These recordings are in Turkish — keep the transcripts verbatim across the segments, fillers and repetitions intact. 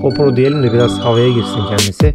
GoPro diyelim de biraz havaya girsin kendisi.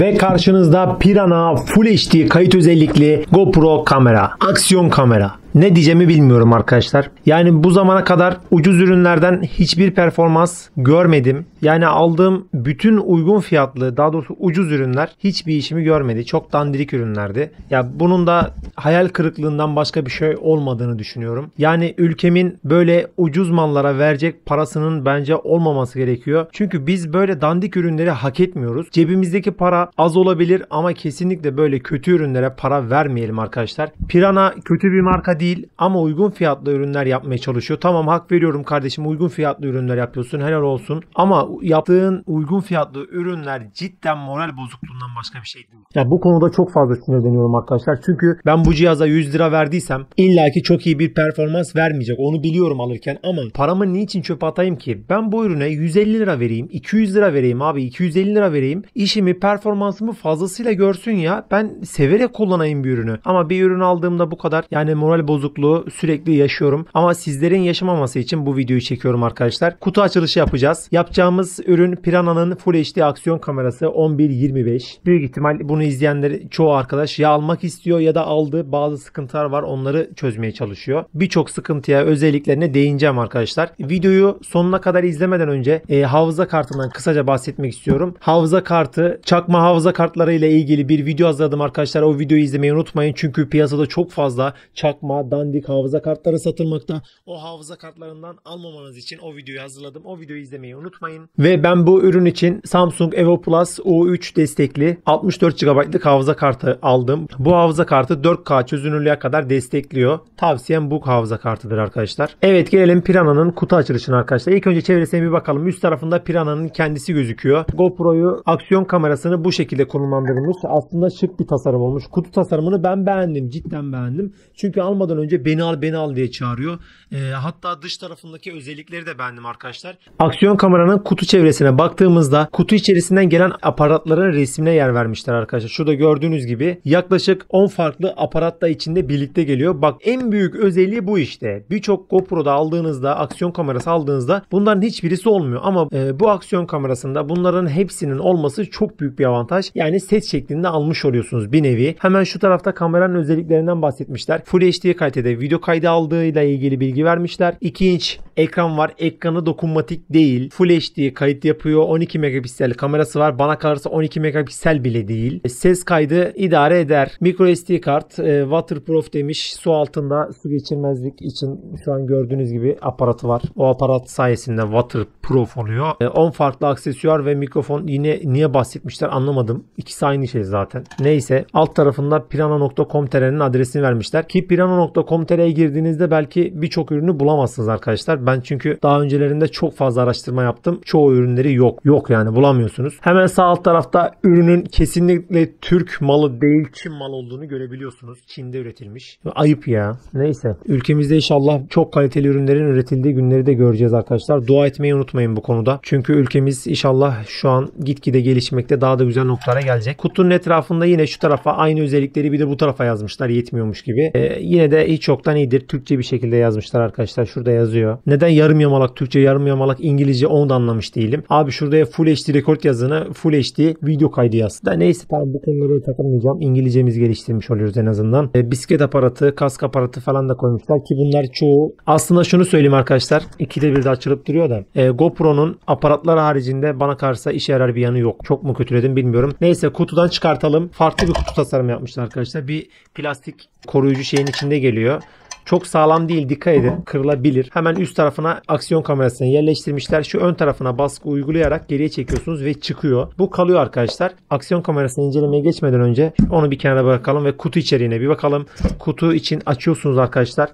Ve karşınızda Piranha Full H D kayıt özellikli GoPro kamera, aksiyon kamera. Ne diyeceğimi bilmiyorum arkadaşlar. Yani bu zamana kadar ucuz ürünlerden hiçbir performans görmedim. Yani aldığım bütün uygun fiyatlı, daha doğrusu ucuz ürünler hiçbir işimi görmedi. Çok dandirik ürünlerdi. Ya bunun da hayal kırıklığından başka bir şey olmadığını düşünüyorum. Yani ülkemin böyle ucuz mallara verecek parasının bence olmaması gerekiyor. Çünkü biz böyle dandik ürünleri hak etmiyoruz. Cebimizdeki para az olabilir ama kesinlikle böyle kötü ürünlere para vermeyelim arkadaşlar. Piranha kötü bir marka değil ama uygun fiyatlı ürünler yapmaya çalışıyor. Tamam, hak veriyorum kardeşim, uygun fiyatlı ürünler yapıyorsun, helal olsun. Ama yaptığın uygun fiyatlı ürünler cidden moral bozukluğundan başka bir şey değil. Ya bu konuda çok fazla sinirleniyorum arkadaşlar. Çünkü ben bu cihaza yüz lira verdiysem illaki çok iyi bir performans vermeyecek. Onu biliyorum alırken ama paramı niçin çöpe atayım ki? Ben bu ürüne yüz elli lira vereyim, iki yüz lira vereyim abi, iki yüz elli lira vereyim. İşimi, performansımı fazlasıyla görsün ya. Ben severek kullanayım bir ürünü. Ama bir ürün aldığımda bu kadar yani moral bozukluğu sürekli yaşıyorum. Ama sizlerin yaşamaması için bu videoyu çekiyorum arkadaşlar. Kutu açılışı yapacağız. Yapacağımız ürün Piranha'nın Full H D aksiyon kamerası on bir yirmi beş. Büyük ihtimal bunu izleyenleri çoğu arkadaş ya almak istiyor ya da aldı. Bazı sıkıntılar var, onları çözmeye çalışıyor. Birçok sıkıntıya, özelliklerine değineceğim arkadaşlar. Videoyu sonuna kadar izlemeden önce e, hafıza kartından kısaca bahsetmek istiyorum. Hafıza kartı, çakma hafıza kartları ile ilgili bir video hazırladım arkadaşlar. O videoyu izlemeyi unutmayın çünkü piyasada çok fazla çakma, dandik hafıza kartları satılmakta. O hafıza kartlarından almamanız için o videoyu hazırladım. O videoyu izlemeyi unutmayın. Ve ben bu ürün için Samsung Evo Plus U üç destekli altmış dört gigabaytlık hafıza kartı aldım. Bu hafıza kartı dört K çözünürlüğe kadar destekliyor. Tavsiyem bu hafıza kartıdır arkadaşlar. Evet, gelelim Piranha'nın kutu açılışına arkadaşlar. İlk önce çevresine bir bakalım. Üst tarafında Piranha'nın kendisi gözüküyor. GoPro'yu, aksiyon kamerasını bu şekilde konumlandırılmış. Aslında şık bir tasarım olmuş. Kutu tasarımını ben beğendim. Cidden beğendim. Çünkü almadan önce beni al beni al diye çağırıyor. E, hatta dış tarafındaki özellikleri de beğendim arkadaşlar. Aksiyon kameranın kutu çevresine baktığımızda kutu içerisinden gelen aparatların resmine yer vermişler arkadaşlar. Şurada gördüğünüz gibi yaklaşık on farklı aparat da içinde birlikte geliyor. Bak, en büyük özelliği bu işte. Birçok GoPro'da aldığınızda, aksiyon kamerası aldığınızda bunların hiçbirisi olmuyor. Ama e, bu aksiyon kamerasında bunların hepsinin olması çok büyük bir avantaj. Yani set şeklinde almış oluyorsunuz bir nevi. Hemen şu tarafta kameranın özelliklerinden bahsetmişler. Full H D kalitede video kaydı aldığıyla ilgili bilgi vermişler. iki inç ekran var. Ekranı dokunmatik değil. Full H D kayıt yapıyor. on iki megapiksel kamerası var. Bana kalırsa on iki megapiksel bile değil. Ses kaydı idare eder. Micro S D kart, e, waterproof demiş. Su altında su geçirmezlik için şu an gördüğünüz gibi aparatı var. O aparat sayesinde waterproof oluyor. E, on farklı aksesuar ve mikrofon. Yine niye bahsetmişler anlamadım. İkisi aynı şey zaten. Neyse, alt tarafında piranha nokta com nokta t r'nin adresini vermişler ki piranha nokta com nokta t r'ye girdiğinizde belki birçok ürünü bulamazsınız arkadaşlar. Ben çünkü daha öncelerinde çok fazla araştırma yaptım. Çoğu ürünleri yok. Yok yani, bulamıyorsunuz. Hemen sağ alt tarafta ürünün kesinlikle Türk malı değil Çin malı olduğunu görebiliyorsunuz. Çin'de üretilmiş. Ayıp ya. Neyse. Ülkemizde inşallah çok kaliteli ürünlerin üretildiği günleri de göreceğiz arkadaşlar. Dua etmeyi unutmayın bu konuda. Çünkü ülkemiz inşallah şu an gitgide gelişmekte, daha da güzel noktalara gelecek. Kutunun etrafında yine şu tarafa aynı özellikleri bir de bu tarafa yazmışlar. Yetmiyormuş gibi. Ee, yine de hiç yoktan iyidir. Türkçe bir şekilde yazmışlar arkadaşlar. Şurada yazıyor. Neden yarım yamalak Türkçe, yarım yamalak İngilizce, onu da anlamış değilim. Abi şuraya Full H D rekord yazını, Full H D video kaydı yaz. Da neyse, tamam, bu konuları takılmayacağım. İngilizcemizi geliştirmiş oluyoruz en azından. E, bisiklet aparatı, kask aparatı falan da koymuşlar ki bunlar çoğu. Aslında şunu söyleyeyim arkadaşlar. İkide bir de açılıp duruyor da. E, GoPro'nun aparatları haricinde bana kalırsa işe yarar bir yanı yok. Çok mu kötüledim bilmiyorum. Neyse, kutudan çıkartalım. Farklı bir kutu tasarımı yapmışlar arkadaşlar. Bir plastik koruyucu şeyin içinde geliyor. Çok sağlam değil, dikkat edin, kırılabilir. Hemen üst tarafına aksiyon kamerasını yerleştirmişler. Şu ön tarafına baskı uygulayarak geriye çekiyorsunuz ve çıkıyor. Bu kalıyor arkadaşlar. Aksiyon kamerasını incelemeye geçmeden önce onu bir kenara bırakalım ve kutu içeriğine bir bakalım. Kutu için açıyorsunuz arkadaşlar.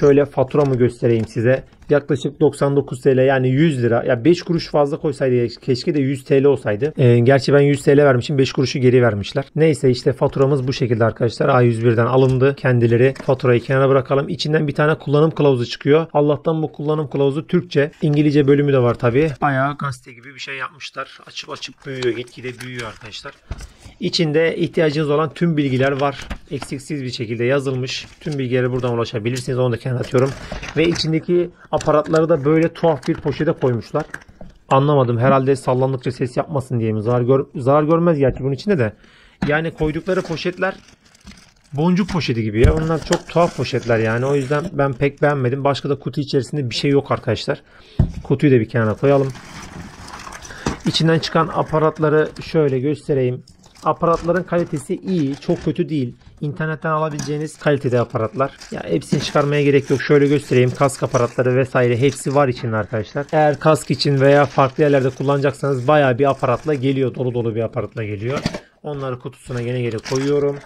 Şöyle faturamı göstereyim size. yaklaşık doksan dokuz TL, yani yüz lira. Ya beş kuruş fazla koysaydı keşke, de yüz TL olsaydı. Ee, gerçi ben yüz TL vermişim, beş kuruşu geri vermişler. Neyse işte faturamız bu şekilde arkadaşlar. A yüz bir'den alındı. Kendileri faturayı kenara bırakalım. İçinden bir tane kullanım kılavuzu çıkıyor. Allah'tan bu kullanım kılavuzu Türkçe. İngilizce bölümü de var tabi. Bayağı gazete gibi bir şey yapmışlar. Açıp açıp büyüyor. Gitgide büyüyor arkadaşlar. İçinde ihtiyacınız olan tüm bilgiler var. Eksiksiz bir şekilde yazılmış. Tüm bilgilere buradan ulaşabilirsiniz. Onu da kenara atıyorum. Ve içindeki aparatları da böyle tuhaf bir poşete koymuşlar. Anlamadım. Herhalde sallandıkça ses yapmasın diye mi? Zarar, gör zarar görmez gerçi bunun içinde de. Yani koydukları poşetler boncuk poşeti gibi ya. Onlar çok tuhaf poşetler yani. O yüzden ben pek beğenmedim. Başka da kutu içerisinde bir şey yok arkadaşlar. Kutuyu da bir kenara koyalım. İçinden çıkan aparatları şöyle göstereyim. Aparatların kalitesi iyi, çok kötü değil. İnternetten alabileceğiniz kalitede aparatlar. Ya hepsini çıkarmaya gerek yok. Şöyle göstereyim. Kask aparatları vesaire hepsi var içinde arkadaşlar. Eğer kask için veya farklı yerlerde kullanacaksanız bayağı bir aparatla geliyor. Dolu dolu bir aparatla geliyor. Onları kutusuna gene geri koyuyorum.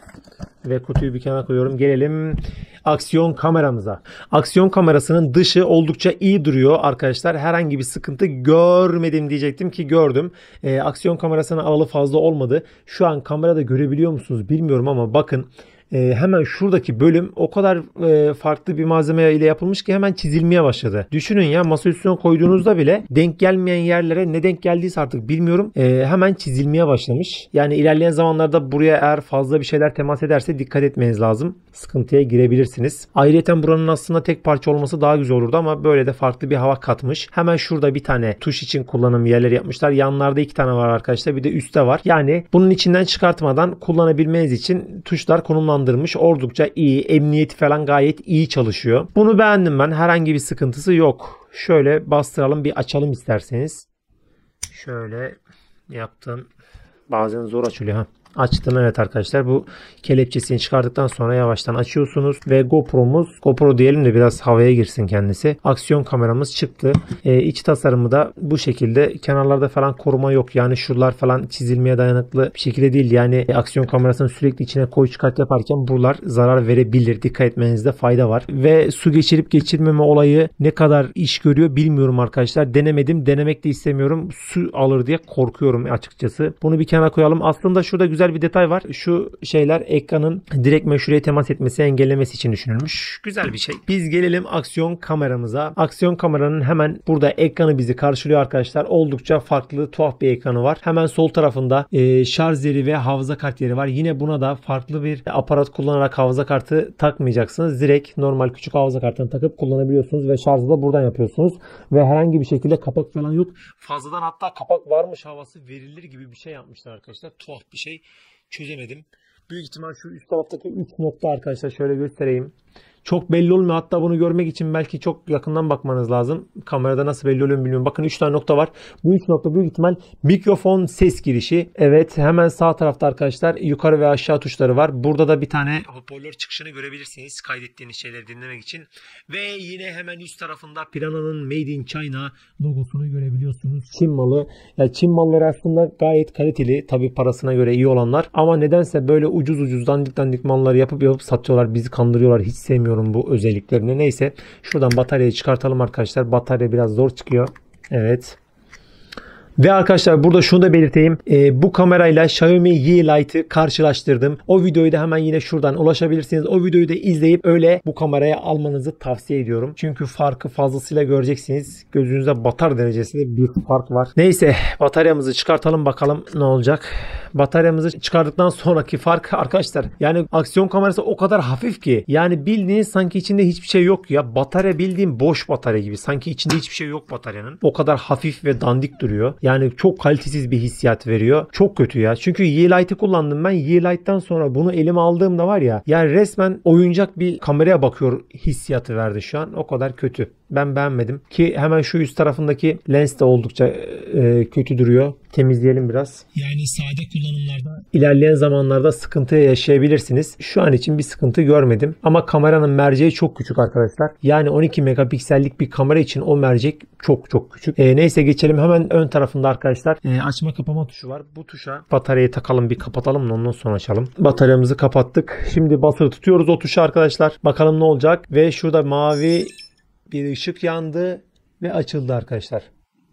Ve kutuyu bir kenara koyuyorum. Gelelim aksiyon kameramıza. Aksiyon kamerasının dışı oldukça iyi duruyor arkadaşlar. Herhangi bir sıkıntı görmedim diyecektim ki gördüm. E, aksiyon kamerasına alalı fazla olmadı. Şu an kamerada görebiliyor musunuz bilmiyorum ama bakın. Ee, hemen şuradaki bölüm o kadar e, farklı bir malzeme ile yapılmış ki hemen çizilmeye başladı. Düşünün ya, masa üstüne koyduğunuzda bile denk gelmeyen yerlere ne denk geldiyse artık bilmiyorum e, hemen çizilmeye başlamış. Yani ilerleyen zamanlarda buraya eğer fazla bir şeyler temas ederse dikkat etmeniz lazım. Sıkıntıya girebilirsiniz. Ayrıca buranın aslında tek parça olması daha güzel olurdu ama böyle de farklı bir hava katmış. Hemen şurada bir tane tuş için kullanım yerleri yapmışlar. Yanlarda iki tane var arkadaşlar, bir de üstte var. Yani bunun içinden çıkartmadan kullanabilmeniz için tuşlar konumlandırılmış. Oldukça iyi. Emniyeti falan gayet iyi çalışıyor. Bunu beğendim ben. Herhangi bir sıkıntısı yok. Şöyle bastıralım, bir açalım isterseniz. Şöyle yaptım. Bazen zor açılıyor. Ha. Açtım, evet arkadaşlar. Bu kelepçesini çıkardıktan sonra yavaştan açıyorsunuz ve GoPro'muz, GoPro diyelim de biraz havaya girsin kendisi. Aksiyon kameramız çıktı. Ee, iç tasarımı da bu şekilde. Kenarlarda falan koruma yok. Yani şuralar falan çizilmeye dayanıklı bir şekilde değil. Yani e, aksiyon kamerasının sürekli içine koy çıkart yaparken buralar zarar verebilir. Dikkat etmenizde fayda var. Ve su geçirip geçirmeme olayı ne kadar iş görüyor bilmiyorum arkadaşlar. Denemedim. Denemek de istemiyorum. Su alır diye korkuyorum açıkçası. Bunu bir kenara koyalım. Aslında şurada güzel bir detay var. Şu şeyler ekranın direktmen şuraya temas etmesi, engellemesi için düşünülmüş. Güzel bir şey. Biz gelelim aksiyon kameramıza. Aksiyon kameranın hemen burada ekranı bizi karşılıyor arkadaşlar. Oldukça farklı, tuhaf bir ekranı var. Hemen sol tarafında e, şarj yeri ve hafıza kart yeri var. Yine buna da farklı bir aparat kullanarak hafıza kartı takmayacaksınız. Direkt normal küçük hafıza kartını takıp kullanabiliyorsunuz ve şarjı da buradan yapıyorsunuz. Ve herhangi bir şekilde kapak falan yok. Fazladan hatta kapak varmış havası verilir gibi bir şey yapmışlar arkadaşlar. Tuhaf bir şey. Çözemedim. Büyük ihtimal şu üst taraftaki üç nokta arkadaşlar, şöyle göstereyim. Çok belli olmuyor. Hatta bunu görmek için belki çok yakından bakmanız lazım. Kamerada nasıl belli oluyor bilmiyorum. Bakın üç tane nokta var. Bu üç nokta büyük ihtimal mikrofon ses girişi. Evet, hemen sağ tarafta arkadaşlar yukarı ve aşağı tuşları var. Burada da bir tane hoparlör çıkışını görebilirsiniz. Kaydettiğiniz şeyleri dinlemek için. Ve yine hemen üst tarafında Piranha'nın Made in China logosunu görebiliyorsunuz. Çin malı. Yani Çin malları aslında gayet kaliteli. Tabii parasına göre iyi olanlar. Ama nedense böyle ucuz ucuz dandik dandik malları yapıp yapıp satıyorlar. Bizi kandırıyorlar. Hiç sevmiyorum bu özelliklerini. Neyse, şuradan bataryayı çıkartalım arkadaşlar. Batarya biraz zor çıkıyor. Evet. Ve arkadaşlar burada şunu da belirteyim. E, bu kamerayla Xiaomi Yi Lite'ı karşılaştırdım. O videoyu da hemen yine şuradan ulaşabilirsiniz. O videoyu da izleyip öyle bu kameraya almanızı tavsiye ediyorum. Çünkü farkı fazlasıyla göreceksiniz. Gözünüze batar derecesinde bir fark var. Neyse, bataryamızı çıkartalım bakalım ne olacak. Bataryamızı çıkardıktan sonraki fark arkadaşlar. Yani aksiyon kamerası o kadar hafif ki. Yani bildiğiniz sanki içinde hiçbir şey yok ya. Batarya bildiğin boş batarya gibi. Sanki içinde hiçbir şey yok bataryanın. O kadar hafif ve dandik duruyor. Yani çok kalitesiz bir hissiyat veriyor. Çok kötü ya. Çünkü Yi Lite'ı kullandım ben. Yi Lite'dan sonra bunu elime aldığımda var ya. Yani resmen oyuncak bir kameraya bakıyor hissiyatı verdi şu an. O kadar kötü. Ben beğenmedim. Ki hemen şu üst tarafındaki lens de oldukça e, kötü duruyor. Temizleyelim biraz. Yani sade kullanımlarda ilerleyen zamanlarda sıkıntı yaşayabilirsiniz. Şu an için bir sıkıntı görmedim. Ama kameranın merceği çok küçük arkadaşlar. Yani on iki megapiksellik bir kamera için o mercek çok çok küçük. E, neyse geçelim hemen ön tarafında arkadaşlar. E, açma kapama tuşu var. Bu tuşa bataryayı takalım, bir kapatalım da ondan sonra açalım. Bataryamızı kapattık. Şimdi basılı tutuyoruz o tuşu arkadaşlar. Bakalım ne olacak. Ve şurada mavi bir ışık yandı ve açıldı arkadaşlar.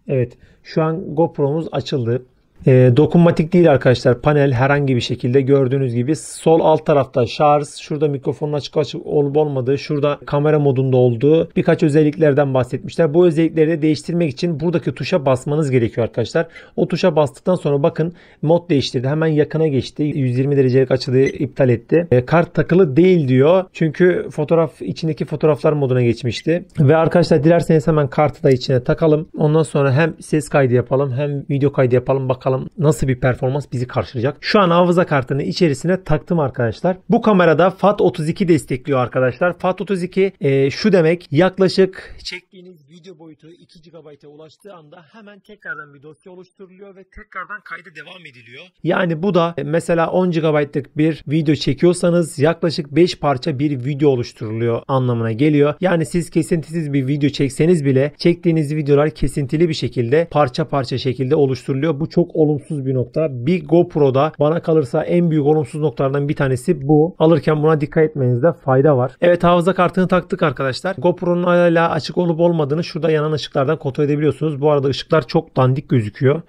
Evet, şu an GoPro'muz açıldı. E, dokunmatik değil arkadaşlar. Panel herhangi bir şekilde gördüğünüz gibi sol alt tarafta şarj, şurada mikrofonun açık açık olup olmadığı, şurada kamera modunda olduğu birkaç özelliklerden bahsetmişler. Bu özellikleri de değiştirmek için buradaki tuşa basmanız gerekiyor arkadaşlar. O tuşa bastıktan sonra bakın mod değiştirdi. Hemen yakına geçti. yüz yirmi derecelik açılığı iptal etti. E, kart takılı değil diyor. Çünkü fotoğraf içindeki fotoğraflar moduna geçmişti. Ve arkadaşlar dilerseniz hemen kartı da içine takalım. Ondan sonra hem ses kaydı yapalım hem video kaydı yapalım. Bakalım nasıl bir performans bizi karşılayacak. Şu an hafıza kartını içerisine taktım arkadaşlar. Bu kamerada FAT otuz iki destekliyor arkadaşlar. FAT otuz iki e, şu demek, yaklaşık çektiğiniz video boyutu iki gigabayta ulaştığı anda hemen tekrardan bir dosya oluşturuluyor ve tekrardan kayda devam ediliyor. Yani bu da mesela on gigabaytlık bir video çekiyorsanız yaklaşık beş parça bir video oluşturuluyor anlamına geliyor. Yani siz kesintisiz bir video çekseniz bile çektiğiniz videolar kesintili bir şekilde, parça parça şekilde oluşturuluyor. Bu çok olumsuz bir nokta. Bir GoPro'da bana kalırsa en büyük olumsuz noktalardan bir tanesi bu. Alırken buna dikkat etmenizde fayda var. Evet, hafıza kartını taktık arkadaşlar. GoPro'nun hala açık olup olmadığını şurada yanan ışıklardan kontrol edebiliyorsunuz. Bu arada ışıklar çok dandik gözüküyor.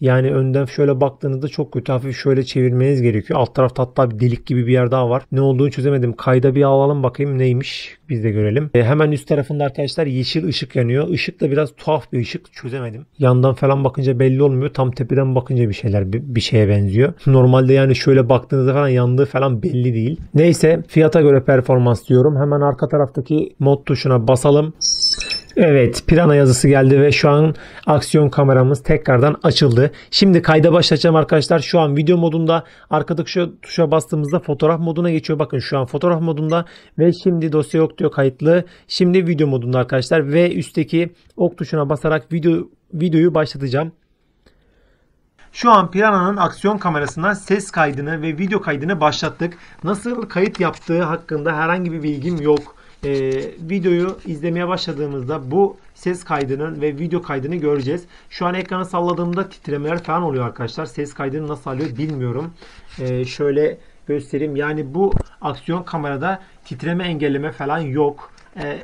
Yani önden şöyle baktığınızda çok kötü. Hafif şöyle çevirmeniz gerekiyor. Alt tarafta hatta bir delik gibi bir yer daha var. Ne olduğunu çözemedim. Kayda bir alalım bakayım neymiş. Biz de görelim. E, hemen üst tarafında arkadaşlar yeşil ışık yanıyor. Işık da biraz tuhaf bir ışık. Çözemedim. Yandan falan bakınca belli olmuyor. Tam tepeden bakınca bir şeyler bir, bir şeye benziyor. Normalde yani şöyle baktığınızda falan yandığı falan belli değil. Neyse, fiyata göre performans diyorum. Hemen arka taraftaki mod tuşuna basalım. Evet, Piranha yazısı geldi ve şu an aksiyon kameramız tekrardan açıldı. Şimdi kayda başlayacağım arkadaşlar. Şu an video modunda, arkadaki şu tuşa bastığımızda fotoğraf moduna geçiyor. Bakın şu an fotoğraf modunda ve şimdi dosya yok diyor, kayıtlı. Şimdi video modunda arkadaşlar ve üstteki ok tuşuna basarak video videoyu başlatacağım. Şu an Piranha'nın aksiyon kamerasından ses kaydını ve video kaydını başlattık. Nasıl kayıt yaptığı hakkında herhangi bir bilgim yok. Ee, videoyu izlemeye başladığımızda bu ses kaydının ve video kaydını göreceğiz. Şu an ekranı salladığımda titremeler falan oluyor arkadaşlar. Ses kaydını nasıl alıyor bilmiyorum. Ee, şöyle göstereyim. Yani bu aksiyon kamerada titreme engelleme falan yok. Ee,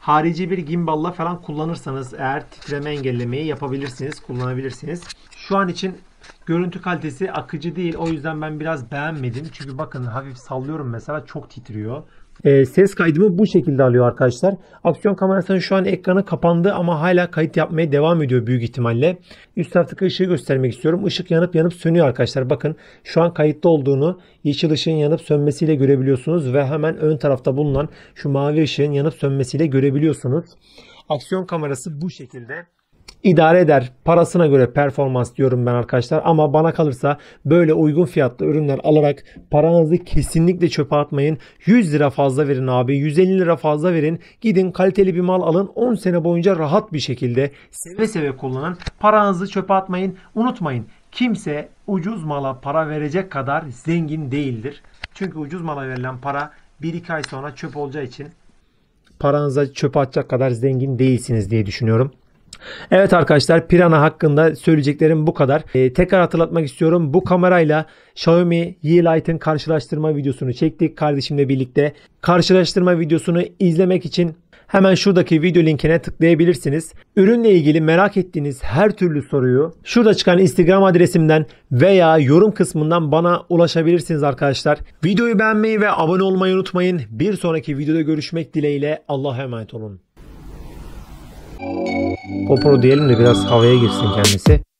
harici bir gimballa falan kullanırsanız eğer titreme engellemeyi yapabilirsiniz, kullanabilirsiniz. Şu an için görüntü kalitesi akıcı değil. O yüzden ben biraz beğenmedim. Çünkü bakın hafif sallıyorum mesela, çok titriyor. E, ses kaydımı bu şekilde alıyor arkadaşlar. Aksiyon kamerasının şu an ekranı kapandı ama hala kayıt yapmaya devam ediyor büyük ihtimalle. Üst taraftaki ışığı göstermek istiyorum. Işık yanıp yanıp sönüyor arkadaşlar. Bakın şu an kayıtta olduğunu yeşil ışığın yanıp sönmesiyle görebiliyorsunuz ve hemen ön tarafta bulunan şu mavi ışığın yanıp sönmesiyle görebiliyorsunuz. Aksiyon kamerası bu şekilde. İdare eder. Parasına göre performans diyorum ben arkadaşlar. Ama bana kalırsa böyle uygun fiyatlı ürünler alarak paranızı kesinlikle çöpe atmayın. yüz lira fazla verin abi. yüz elli lira fazla verin. Gidin kaliteli bir mal alın. on sene boyunca rahat bir şekilde seve seve kullanın. Paranızı çöpe atmayın. Unutmayın, kimse ucuz mala para verecek kadar zengin değildir. Çünkü ucuz mala verilen para bir iki ay sonra çöp olacağı için paranıza çöpe atacak kadar zengin değilsiniz diye düşünüyorum. Evet arkadaşlar, Piranha hakkında söyleyeceklerim bu kadar. Ee, tekrar hatırlatmak istiyorum. Bu kamerayla Xiaomi Yeelight'ın karşılaştırma videosunu çektik kardeşimle birlikte. Karşılaştırma videosunu izlemek için hemen şuradaki video linkine tıklayabilirsiniz. Ürünle ilgili merak ettiğiniz her türlü soruyu şurada çıkan Instagram adresimden veya yorum kısmından bana ulaşabilirsiniz arkadaşlar. Videoyu beğenmeyi ve abone olmayı unutmayın. Bir sonraki videoda görüşmek dileğiyle. Allah'a emanet olun. GoPro diyelim de biraz havaya girsin kendisi.